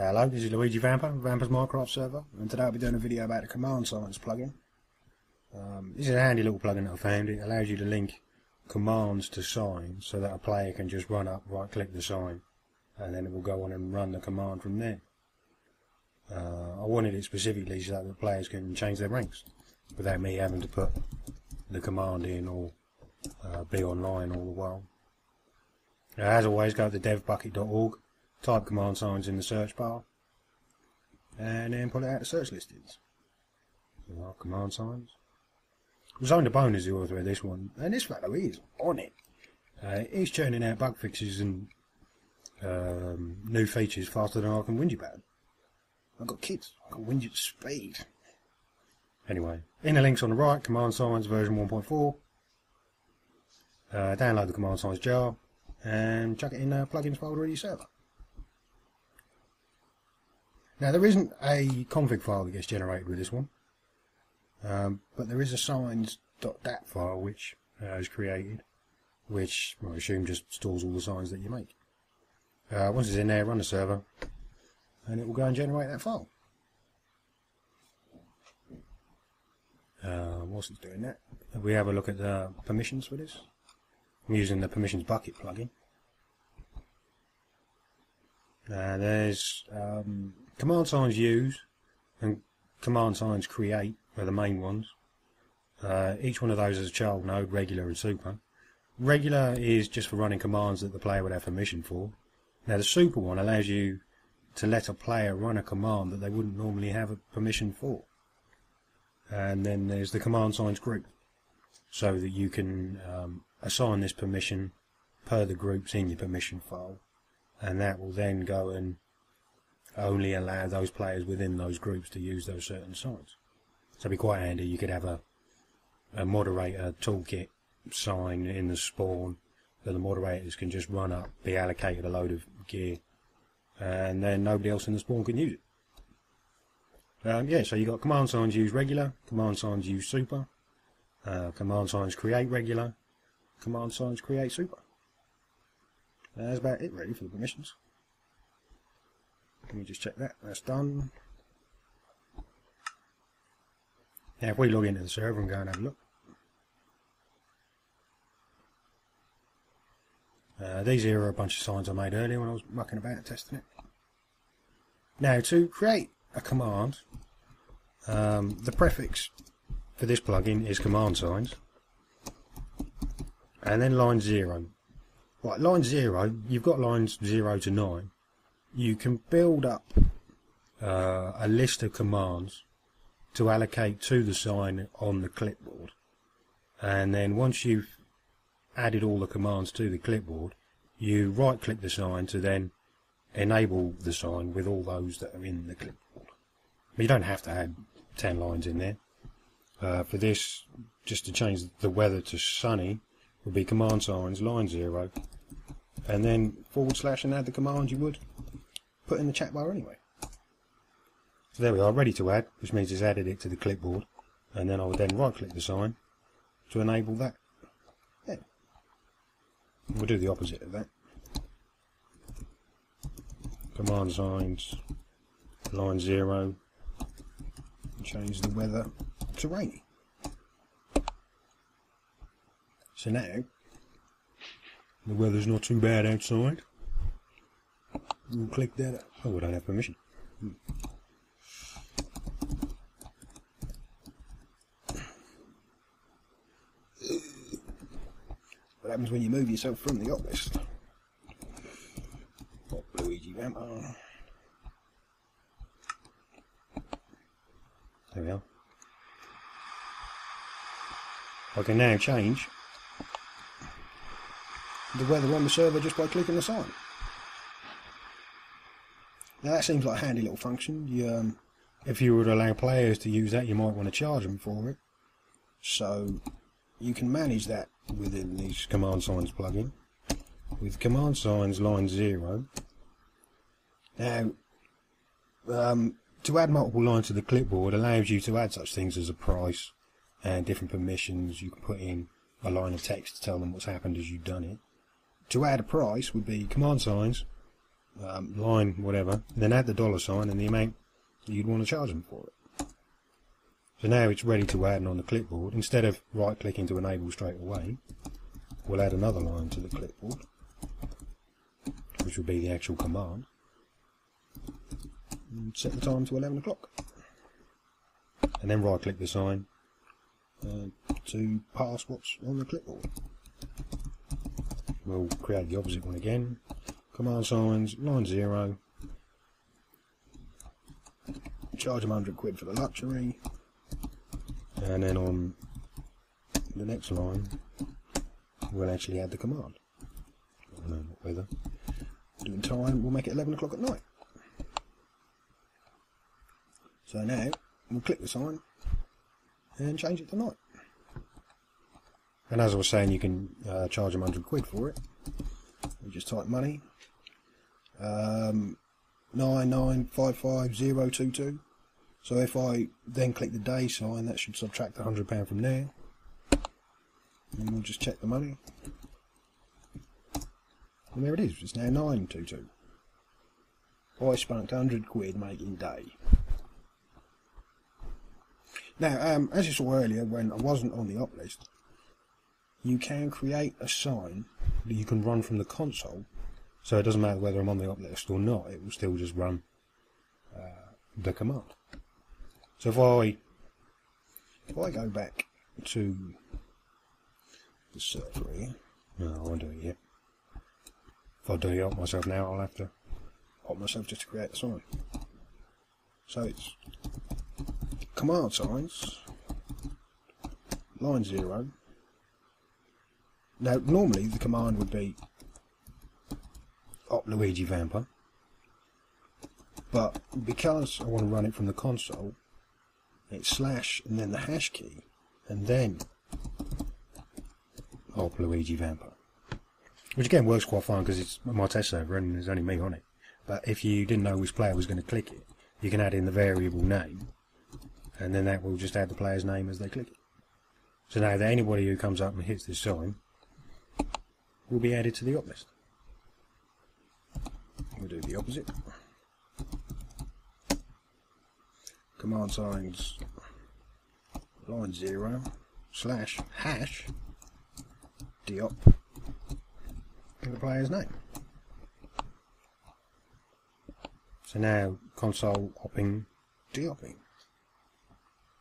Hello, this is Luigi Vampa, Vampa's Minecraft server, and today I'll be doing a video about the CommandSigns plugin. This is a handy little plugin that I found. It allows you to link commands to signs so that a player can just run up, right click the sign, and then it will go on and run the command from there. I wanted it specifically so that the players can change their ranks without me having to put the command in or be online all the while. Now, as always, go to devbukkit.org. Type command signs in the search bar and then put it out of search listings. So, command signs. Zonedabone is the author of this one, and this fellow is on it. He's churning out bug fixes and new features faster than I can whinge about. I've got kids, I can whinge at speed. Anyway, in the links on the right, command signs version 1.4. Download the command signs jar and chuck it in the plugins folder of your server. Now, there isn't a config file that gets generated with this one, but there is a signs.dat file which is created, which I assume just stores all the signs that you make. Once it's in there, run the server, and it will go and generate that file. Whilst it's doing that, if we have a look at the permissions for this, I'm using the permissions bucket plugin. There's command signs use and command signs create are the main ones. Each one of those has a child node, regular and super. Regular is just for running commands that the player would have permission for. Now the super one allows you to let a player run a command that they wouldn't normally have a permission for. And then there's the command signs group, so that you can assign this permission per the groups in your permission file. And that will then go and only allow those players within those groups to use those certain signs. So it'd be quite handy. You could have a moderator toolkit sign in the spawn that the moderators can just run up, be allocated a load of gear, and then nobody else in the spawn can use it. Yeah, so you've got command signs use regular, command signs use super, command signs create regular, command signs create super. That's about it really for the permissions. Let me just check that. That's done. Now if we log into the server and go and have a look. These here are a bunch of signs I made earlier when I was mucking about and testing it. Now to create a command, the prefix for this plugin is command signs and then line 0. Right, line 0, you've got lines 0 to 9. You can build up a list of commands to allocate to the sign on the clipboard. And then once you've added all the commands to the clipboard, you right-click the sign to then enable the sign with all those that are in the clipboard. But you don't have to have 10 lines in there. For this, just to change the weather to sunny, would be command signs, line 0, and then / and add the command you would put in the chat bar anyway. So there we are, ready to add, which means it's added it to the clipboard, and then I would then right click the sign to enable that. Yeah. We'll do the opposite of that. Command signs, line 0, change the weather to rainy. So now, the weather's not too bad outside. We'll click that up. Oh, we don't have permission. What happens when you move yourself from the office? Got Luigi Vampa. There we are. I can now change the weather on the server just by clicking the sign. Now that seems like a handy little function. If you would allow players to use that, you might want to charge them for it. So you can manage that within these command signs plugin with command signs line 0. Now to add multiple lines to the clipboard allows you to add such things as a price and different permissions. You can put in a line of text to tell them what's happened as you've done it. To add a price would be command signs line, whatever, and then add the dollar sign and the amount you'd want to charge them for it. So now it's ready to add on the clipboard. Instead of right clicking to enable straight away, we'll add another line to the clipboard, which will be the actual command, and set the time to 11 o'clock. And then right click the sign to pass what's on the clipboard. We'll create the opposite one again. Command signs, line 0, charge them 100 quid for the luxury, and then on the next line we'll actually add the command. I don't know what weather. Doing time, we'll make it 11 o'clock at night. So now we'll click the sign and change it to night. And as I was saying, you can charge them 100 quid for it. You just type money, 9955022. So if I then click the day sign, that should subtract the £100 from there. And we'll just check the money. And there it is, it's now 922. I spunked 100 quid making day. Now, as you saw earlier, when I wasn't on the op list, you can create a sign that you can run from the console, so it doesn't matter whether I'm on the op list or not, it will still just run the command. So if I go back to the server here, no, I won't do it yet. If I do op myself now, I'll have to op myself just to create a sign. So it's command signs, line 0. Now, normally the command would be op Luigi Vampa, but because I want to run it from the console, it's / and then the hash key, and then op Luigi Vampa. Which again works quite fine because it's my test server and there's only me on it. But if you didn't know which player was going to click it, you can add in the variable name, and then that will just add the player's name as they click it. So now that anybody who comes up and hits this sign will be added to the op list. We'll do the opposite. Command signs, line 0, / hash, deop, and the player's name. So now console opping, deopping.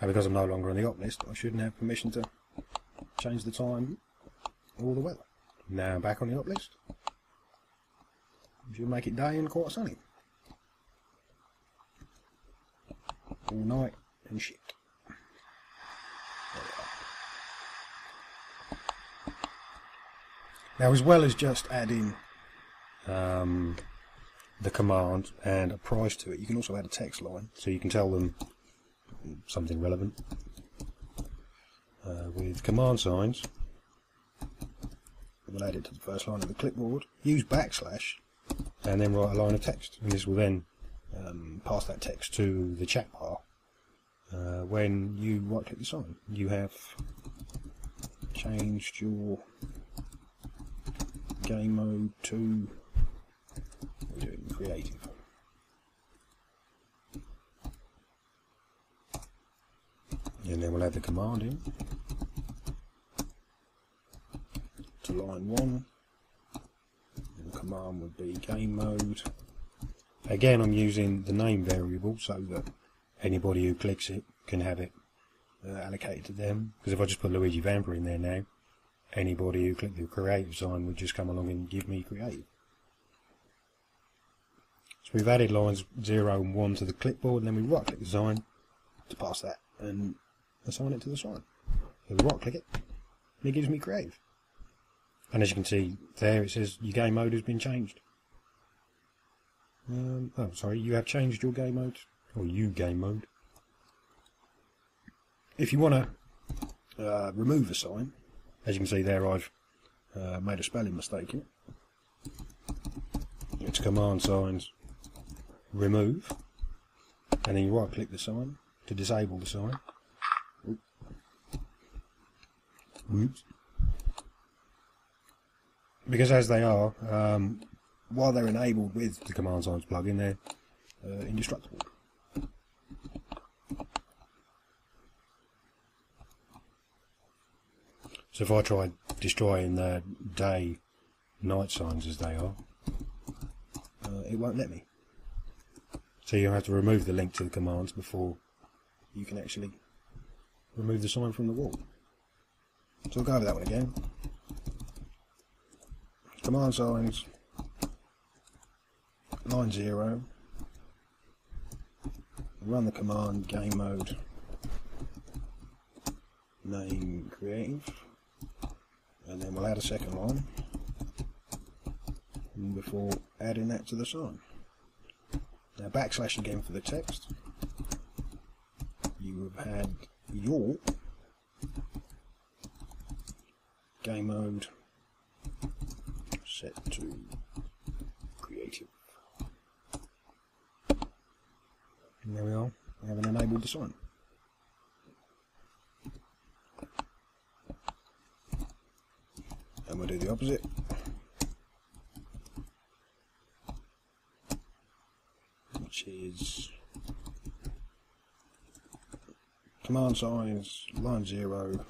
Now because I'm no longer on the op list, I shouldn't have permission to change the time or the weather. Now I'm back on the op list. Should make it day and quite sunny. All night and shit. Now as well as just adding the command and a price to it, you can also add a text line so you can tell them something relevant with command signs. We'll add it to the first line of the clipboard, use \, and then write a line of text, and this will then pass that text to the chat bar. When you right click the sign, you have changed your game mode to creative. And then we'll add the command in to line 1, and the command would be game mode. Again, I'm using the name variable so that anybody who clicks it can have it allocated to them, because if I just put Luigi Vampa in there now, anybody who clicked the creative sign would just come along and give me creative. So we've added lines 0 and 1 to the clipboard, and then we right click the sign to pass that and assign it to the sign. So we right click it and it gives me creative. And as you can see there, it says your game mode has been changed. Oh, sorry, you have changed your game mode, or you game mode. If you want to remove a sign, as you can see there, I've made a spelling mistake in it. It's command signs remove, and then you right click the sign to disable the sign. Oops. Because as they are while they're enabled with the command signs plugin, they're indestructible. So if I try destroying the day night signs as they are, it won't let me. So you'll have to remove the link to the commands before you can actually remove the sign from the wall. So we'll go over that one again. Command signs, line 0, run the command, game mode, name creative, and then we'll add a second line before adding that to the sign. Now backslash again for the text. You have had your game mode set to creative. And there we are, we haven't enabled the sign. And we'll do the opposite. Which is command signs, line 0,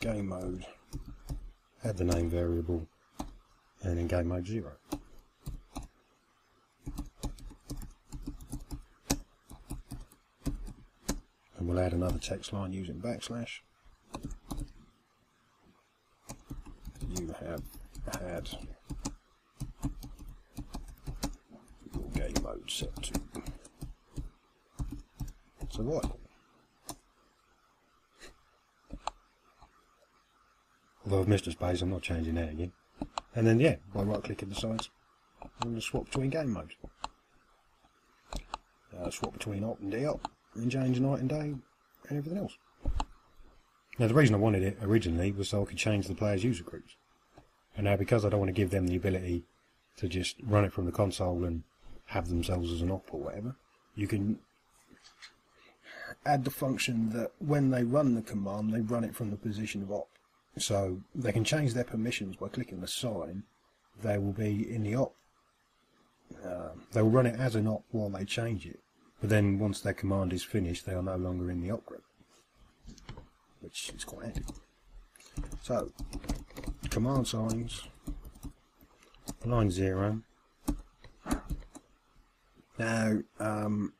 game mode, add the name variable, and in game mode 0. And we'll add another text line using backslash. You have had your game mode set to. So what? Although I've missed a space, I'm not changing that again. And then, yeah, by right clicking the sides, I'm going to swap between game modes. Swap between op and DL, and change night and day, and everything else. Now, the reason I wanted it originally was so I could change the player's user groups. And now, because I don't want to give them the ability to just run it from the console and have themselves as an op or whatever, you can add the function that when they run the command, they run it from the position of op. So they can change their permissions by clicking the sign. They will be in the op. They will run it as an op while they change it. But then once their command is finished, they are no longer in the op group, which is quite handy. So command signs, line 0. Now, I'm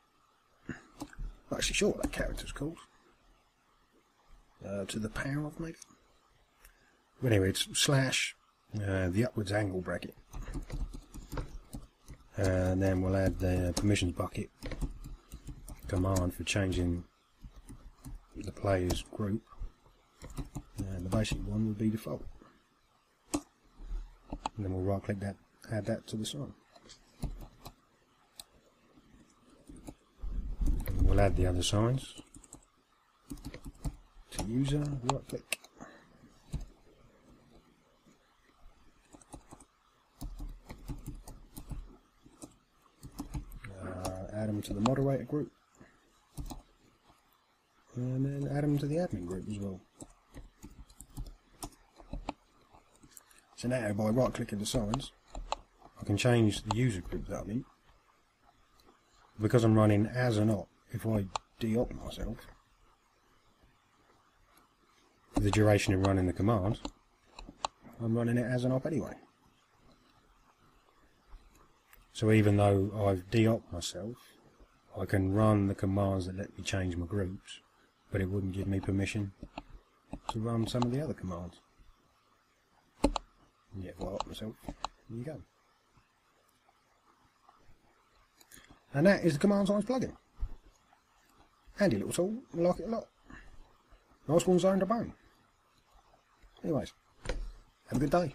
actually sure what that character's called. To the power of maybe. Anyway, it's slash the upwards angle bracket, and then we'll add the permissions bucket command for changing the player's group, and the basic one would be default, and then we'll right click that, add that to the sign, and we'll add the other signs to user, right click. Add them to the moderator group, and then add them to the admin group as well. So now by right clicking the signs, I can change the user group that I'm in. Because I'm running as an op, if I de-op myself, for the duration of running the command, I'm running it as an op anyway. So even though I've de-opted myself, I can run the commands that let me change my groups, but it wouldn't give me permission to run some of the other commands. And yet, if I opt myself, there you go. And that is the Command Signs plugin. Handy little tool, I like it a lot. Nice one, Zonedabone. Anyways, have a good day.